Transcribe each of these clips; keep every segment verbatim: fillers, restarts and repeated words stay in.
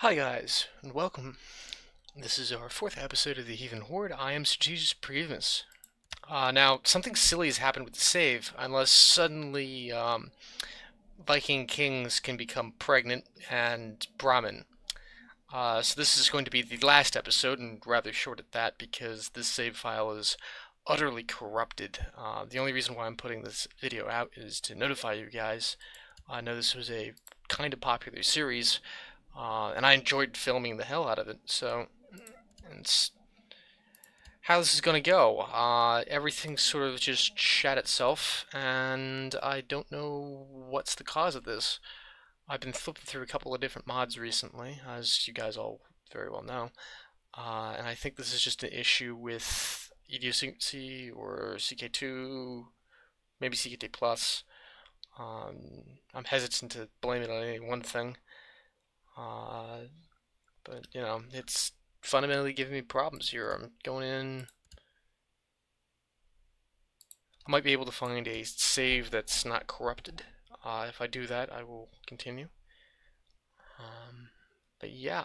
Hi guys, and welcome. This is our fourth episode of the Heathen Horde. I am Strategist Primus. Uh, now, something silly has happened with the save, unless suddenly um, Viking Kings can become pregnant and Brahmin. Uh, so this is going to be the last episode, and rather short at that, because this save file is utterly corrupted. Uh, the only reason why I'm putting this video out is to notify you guys. I know this was a kind of popular series, Uh, and I enjoyed filming the hell out of it, so it's how this is gonna go. Uh, everything sort of just shat itself, and I don't know what's the cause of this. I've been flipping through a couple of different mods recently, as you guys all very well know, uh, and I think this is just an issue with idiosyncrasy or C K two, maybe C K two plus. Um, I'm hesitant to blame it on any one thing. Uh, but, you know, it's fundamentally giving me problems here. I'm going in. I might be able to find a save that's not corrupted. Uh, if I do that, I will continue. Um, but yeah.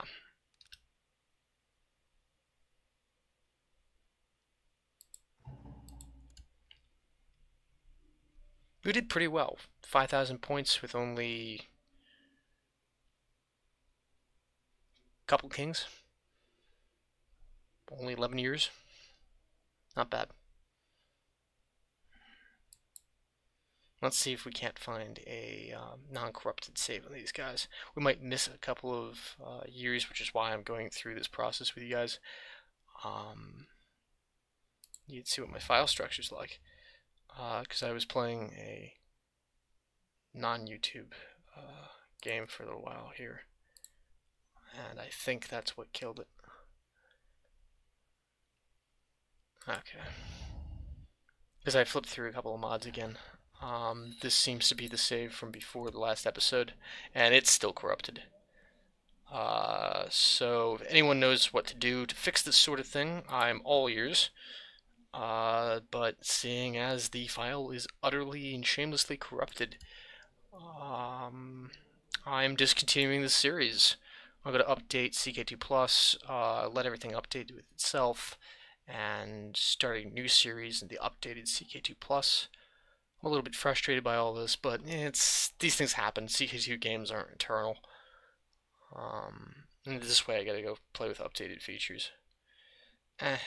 We did pretty well. five thousand points with only couple kings, only eleven years, not bad. Let's see if we can't find a uh, non-corrupted save on these guys. We might miss a couple of uh, years, which is why I'm going through this process with you guys. Um, you'd see what my file structure's like, because uh, I was playing a non-YouTube uh, game for a little while here. And I think that's what killed it. Okay. Because I flipped through a couple of mods again. Um, this seems to be the save from before the last episode, and it's still corrupted. Uh, so if anyone knows what to do to fix this sort of thing, I'm all ears. Uh, but seeing as the file is utterly and shamelessly corrupted, um, I'm discontinuing this series. I'm going to update C K two plus, uh, let everything update with itself, and start a new series in the updated C K two plus. I'm a little bit frustrated by all this, but it's these things happen. C K two games aren't eternal. Um, and this way I gotta go play with updated features. Eh.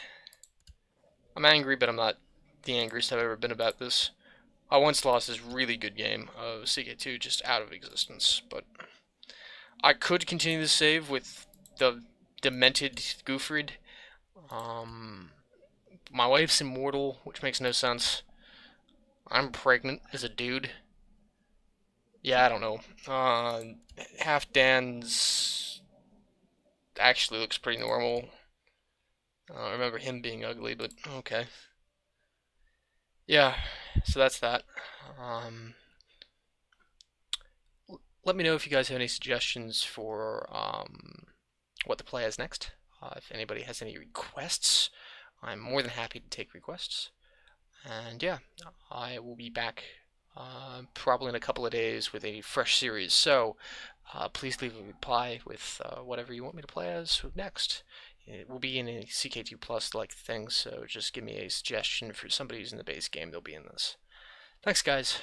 I'm angry, but I'm not the angriest I've ever been about this. I once lost this really good game of C K two just out of existence, but I could continue the save with the demented Goofrid. Um, my wife's immortal, which makes no sense. I'm pregnant as a dude. Yeah, I don't know. Uh, Half Dan's actually looks pretty normal. I don't remember him being ugly, but okay. Yeah, so that's that. Um... Let me know if you guys have any suggestions for um, what to play as next. Uh, if anybody has any requests, I'm more than happy to take requests. And yeah, I will be back uh, probably in a couple of days with a fresh series. So uh, please leave a reply with uh, whatever you want me to play as next. It will be in a C K two plus like thing, so just give me a suggestion for somebody who's in the base game. They'll be in this. Thanks, guys.